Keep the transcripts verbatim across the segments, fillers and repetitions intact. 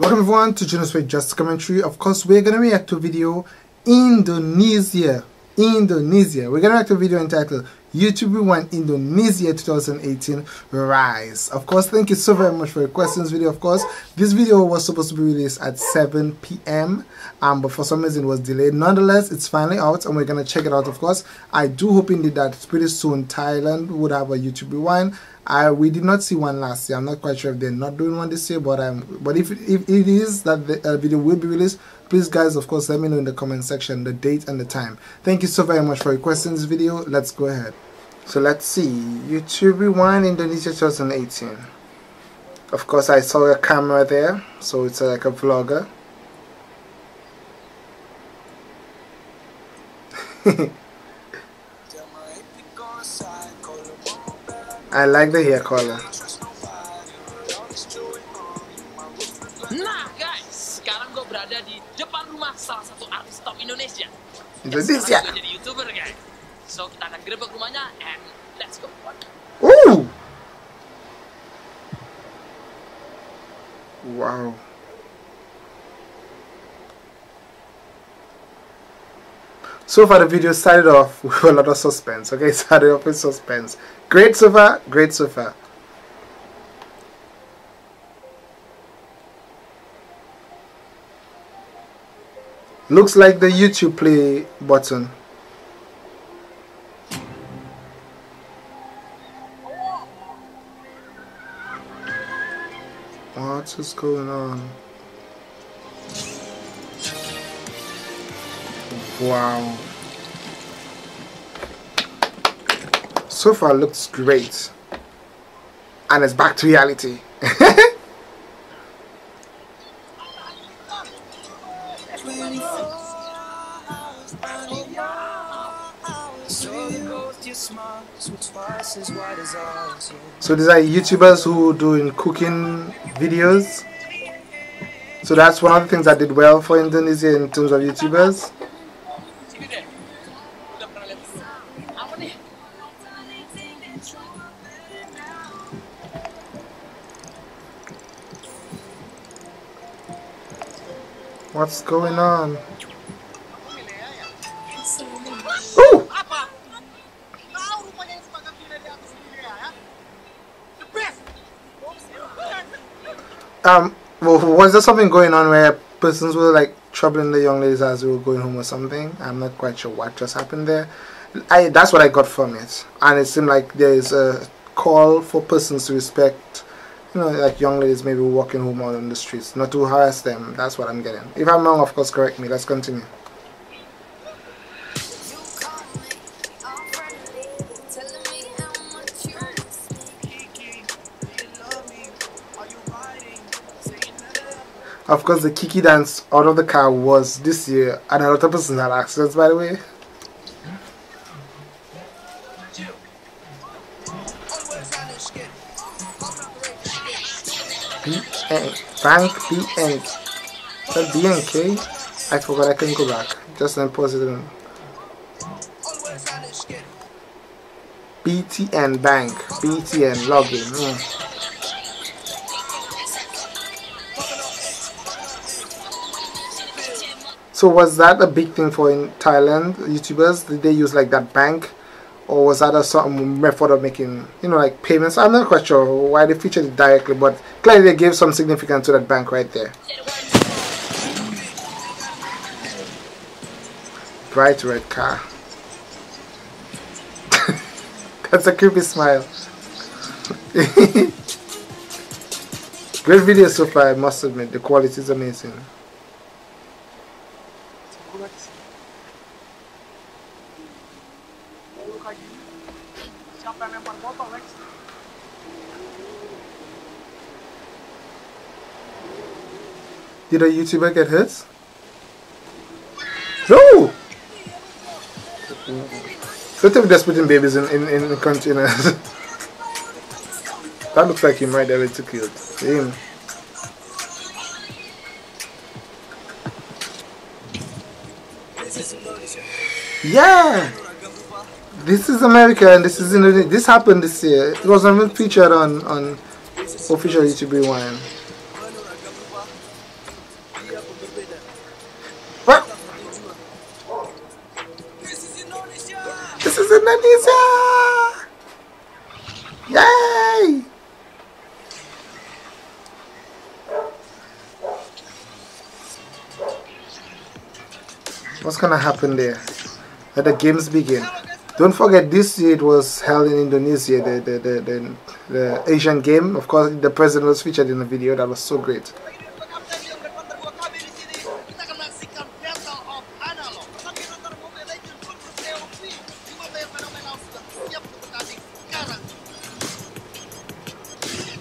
Welcome everyone to Junosuede Just A Commentary. Of course, we're gonna react to a video Indonesia. Indonesia. We're gonna react to a video entitled YouTube Rewind Indonesia twenty eighteen Rise. Of course, thank you so very much for requesting this video. Of course, this video was supposed to be released at seven P M Um, but for some reason it was delayed. Nonetheless, it's finally out and we're gonna check it out. Of course, I do hope indeed that pretty soon Thailand would have a YouTube Rewind. I we did not see one last year. I'm not quite sure if they're not doing one this year, but I'm but if if it is that the uh, video will be released, please guys, of course, let me know in the comment section the date and the time. Thank you so very much for requesting this video. Let's go ahead. So let's see, YouTube Rewind Indonesia twenty eighteen. Of course, I saw a camera there, so it's like a vlogger. I like the hair color. Nah, guys, sekarang gue berada di depan rumah salah satu artis top Indonesia. Indonesia. Jadi YouTuber, guys. So kita akan gerebek rumahnya and let's go. Ooh. Wow. So far, the video started off with a lot of suspense. Okay, it started off with suspense. Great so far, great so far. Looks like the YouTube play button. What is going on? Wow. So far looks great. And it's back to reality. So these are YouTubers who doing cooking videos. So that's one of the things that did well for Indonesia in terms of YouTubers. What's going on? Ooh. Um, well, was there something going on where persons were like troubling the young ladies as they were going home or something? I'm not quite sure what just happened there. I that's what I got from it, and it seemed like there is a call for persons to respect. You know, like young ladies maybe walking home out on the streets, not to harass them. That's what I'm getting. If I'm wrong, of course, correct me. Let's continue. Of course, the Kiki dance out of the car was this year, and a lot of persons had accidents, by the way. B N Bank B N. That B N K? I forgot, I can go back. Just then pause it in. B T N Bank. B T N login. Mm. So was that a big thing for in Thailand YouTubers? Did they use like that bank? Or was that a certain method of making, you know, like payments? I'm not quite sure why they featured it directly, but clearly they gave some significance to that bank right there. Bright red car. That's a creepy smile. Great video so far, I must admit. The quality is amazing. Did a YouTuber get hurt? No! Don't tell me they're putting babies in, in, in containers. That looks like him right there, it's too cute. Damn. Yeah! This is America and this is Indonesia. This happened this year. It wasn't even featured on, on official YouTube Rewind. budaya pun berbeda. Kita berjuang. This is Indonesia. This is Indonesia. Yay! What's gonna happen there? Let the games begin. Don't forget, this year it was held in Indonesia, the the, the, the the Asian game. Of course, the president was featured in the video. That was so great.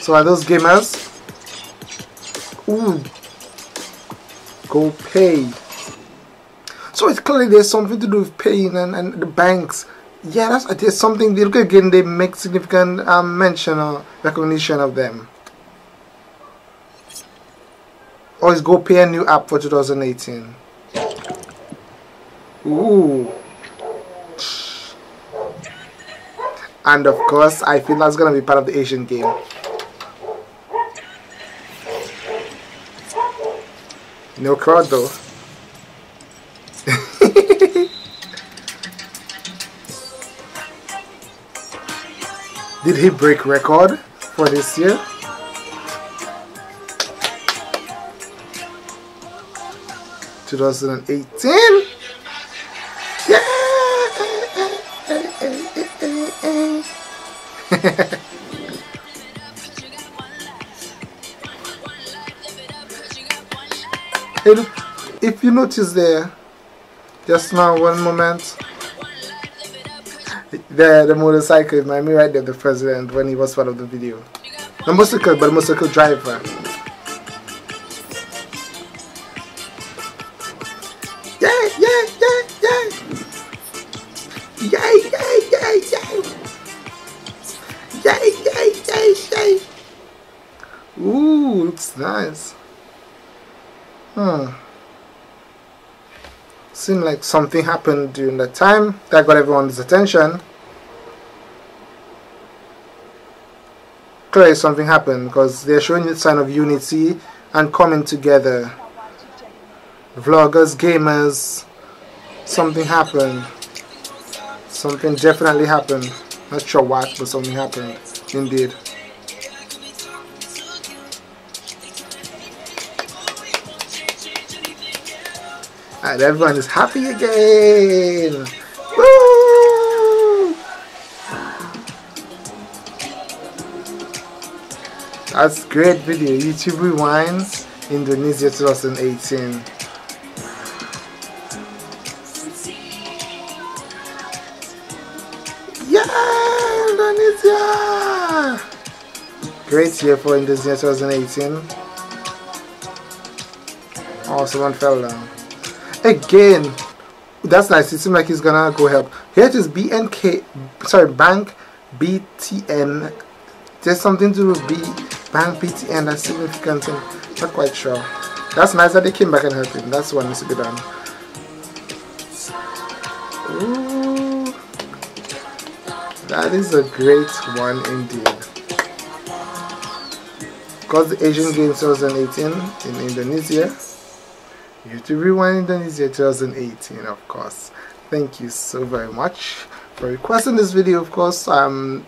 So are those gamers? Ooh, GoPay. So it's clearly there's something to do with paying and, and the banks. Yeah, that's there's something. They look again. They make significant um, mention or recognition of them. Or is GoPay a new app for two thousand eighteen? Ooh. And of course, I feel that's gonna be part of the Asian game. No crowd though. Did he break record for this year? twenty eighteen? Yeah! If you notice there, just now one moment, the the motorcycle reminded me right there of the president when he was part of the video. The motorcycle, but the motorcycle driver. Yeah, yeah, yeah, yeah, yeah, yeah, yeah, yeah, yeah, yeah, yeah, yeah. Ooh, looks nice. Huh. Seemed like something happened during that time that got everyone's attention. Clearly something happened because they're showing a sign of unity and coming together. Vloggers, gamers, something happened. Something definitely happened. Not sure what, but something happened indeed. And everyone is happy again. Woo! That's great video. YouTube Rewind Indonesia twenty eighteen. Yeah, Indonesia! Great year for Indonesia twenty eighteen. Oh, someone fell down. Again, that's nice. It seems like he's gonna go help. Here it is, B N K, sorry, Bank B T N. There's something to do with B, Bank B T N. That's significant. Not quite sure. That's nice that they came back and helped him. That's what needs to be done. Ooh, that is a great one indeed. Got the Asian Games twenty eighteen in Indonesia. YouTube Rewind Indonesia twenty eighteen, of course. Thank you so very much for requesting this video, of course. Um,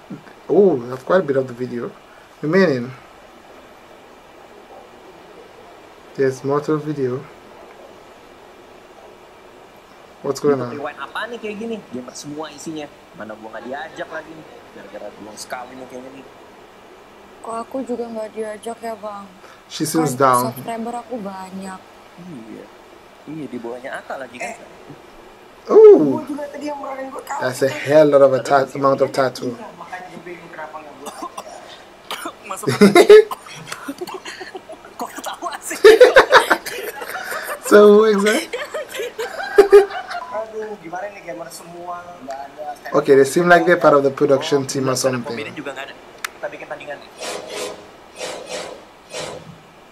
oh, I have quite a bit of the video remaining. There's more to the video. What's going on? Rewind apa nih kayak gini? Gambar semua isinya. Mana gua nggak diajak lagi nih. Gara-gara belum sekali nih kayaknya nih. Kok aku juga nggak diajak ya, Bang? She seems down. Subscriber aku banyak. Iya, iya di bawahnya akal lagi kan. Oh, that's a hell lot of a amount of tattoo. So exactly. Okay, they seem like they're part of the production team or something.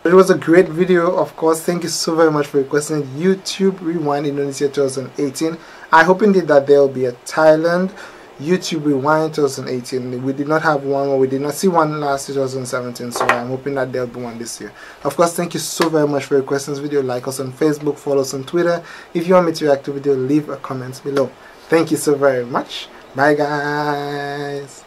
It was a great video, of course. Thank you so very much for requesting YouTube Rewind Indonesia twenty eighteen. I hope indeed that there will be a Thailand YouTube Rewind twenty eighteen. We did not have one, or we did not see one last twenty seventeen, so I'm hoping that there'll be one this year. Of course, thank you so very much for your questions video. Like us on Facebook, follow us on Twitter. If you want me to react to video, leave a comment below. Thank you so very much. Bye guys.